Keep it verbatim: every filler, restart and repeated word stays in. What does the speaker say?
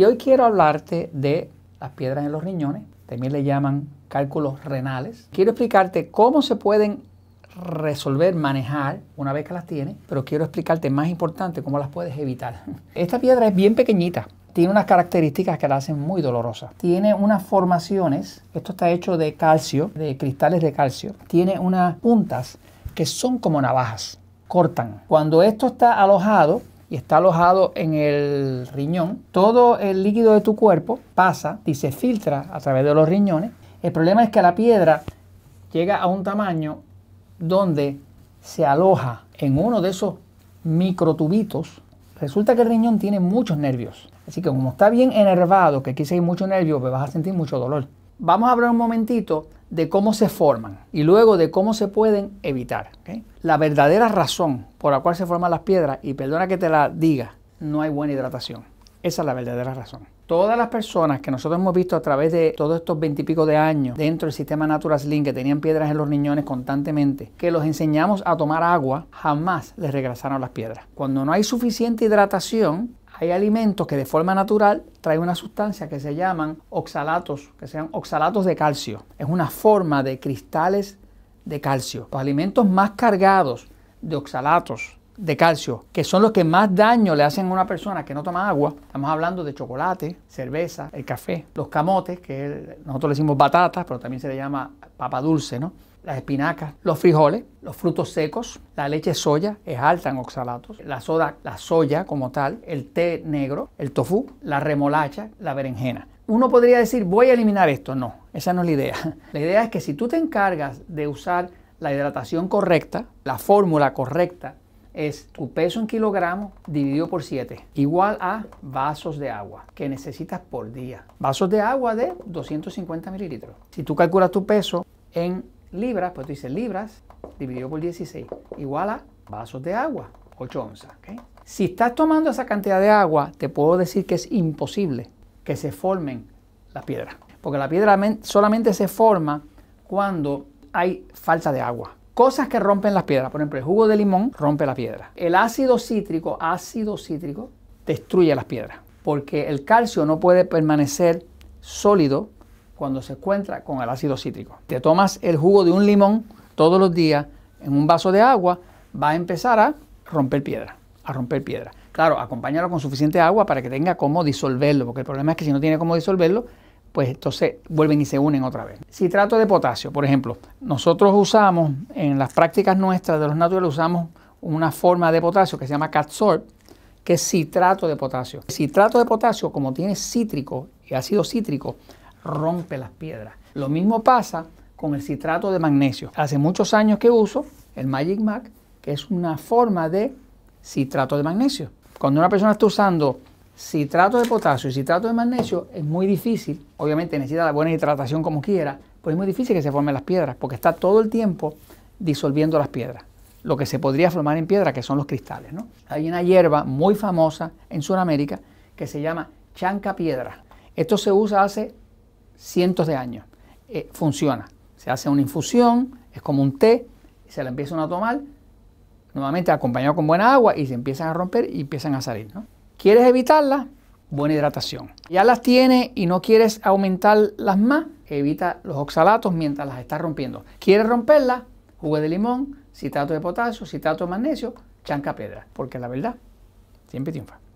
Y hoy quiero hablarte de las piedras en los riñones, también le llaman cálculos renales. Quiero explicarte cómo se pueden resolver, manejar una vez que las tienes, pero quiero explicarte más importante cómo las puedes evitar. Esta piedra es bien pequeñita, tiene unas características que la hacen muy dolorosa. Tiene unas formaciones, esto está hecho de calcio, de cristales de calcio, tiene unas puntas que son como navajas, cortan. Cuando esto está alojado, y está alojado en el riñón, todo el líquido de tu cuerpo pasa y se filtra a través de los riñones. El problema es que la piedra llega a un tamaño donde se aloja en uno de esos microtubitos. Resulta que el riñón tiene muchos nervios, así que como está bien enervado, que aquí hay muchos nervios, pues vas a sentir mucho dolor. Vamos a hablar un momentito de cómo se forman y luego de cómo se pueden evitar, ¿okay? La verdadera razón por la cual se forman las piedras, y perdona que te la diga, no hay buena hidratación. Esa es la verdadera razón. Todas las personas que nosotros hemos visto a través de todos estos veintipico de años dentro del sistema NaturalSlim que tenían piedras en los riñones constantemente, que los enseñamos a tomar agua, jamás les regresaron las piedras. Cuando no hay suficiente hidratación, hay alimentos que de forma natural traen una sustancia que se llaman oxalatos, que sean oxalatos de calcio. Es una forma de cristales de calcio. Los alimentos más cargados de oxalatos de calcio, que son los que más daño le hacen a una persona que no toma agua, estamos hablando de chocolate, cerveza, el café, los camotes, que nosotros le decimos batatas, pero también se le llama papa dulce, ¿no? Las espinacas, los frijoles, los frutos secos, la leche de soya es alta en oxalatos, la soda, la soya como tal, el té negro, el tofu, la remolacha, la berenjena. Uno podría decir, voy a eliminar esto. No, esa no es la idea. La idea es que si tú te encargas de usar la hidratación correcta, la fórmula correcta es tu peso en kilogramos dividido por siete, igual a vasos de agua que necesitas por día. Vasos de agua de doscientos cincuenta mililitros. Si tú calculas tu peso en libras, pues tú dices libras dividido por dieciséis, igual a vasos de agua, ocho onzas, ¿okay? Si estás tomando esa cantidad de agua, te puedo decir que es imposible que se formen las piedras. Porque la piedra solamente se forma cuando hay falta de agua. Cosas que rompen las piedras, por ejemplo, el jugo de limón rompe la piedra. El ácido cítrico, ácido cítrico, destruye las piedras. Porque el calcio no puede permanecer sólido cuando se encuentra con el ácido cítrico. Te tomas el jugo de un limón todos los días en un vaso de agua, va a empezar a romper piedra, a romper piedra. Claro, acompáñalo con suficiente agua para que tenga cómo disolverlo, porque el problema es que si no tiene cómo disolverlo, pues entonces vuelven y se unen otra vez. Citrato de potasio, por ejemplo, nosotros usamos en las prácticas nuestras de los naturales, usamos una forma de potasio que se llama CatSorb, que es citrato de potasio. El citrato de potasio, como tiene cítrico y ácido cítrico, rompe las piedras. Lo mismo pasa con el citrato de magnesio. Hace muchos años que uso el Magic Mag, que es una forma de citrato de magnesio. Cuando una persona está usando citrato de potasio y citrato de magnesio, es muy difícil, obviamente necesita la buena hidratación como quiera, pero es muy difícil que se formen las piedras, porque está todo el tiempo disolviendo las piedras. Lo que se podría formar en piedra, que son los cristales, ¿no? Hay una hierba muy famosa en Sudamérica que se llama chanca piedra. Esto se usa hace cientos de años, eh, funciona. Se hace una infusión, es como un té, se la empiezan a tomar, nuevamente acompañado con buena agua, y se empiezan a romper y empiezan a salir, ¿no? ¿Quieres evitarlas? Buena hidratación. Ya las tienes y no quieres aumentar las más, evita los oxalatos mientras las estás rompiendo. ¿Quieres romperlas? Jugo de limón, citrato de potasio, citrato de magnesio, chanca piedra, porque la verdad siempre triunfa.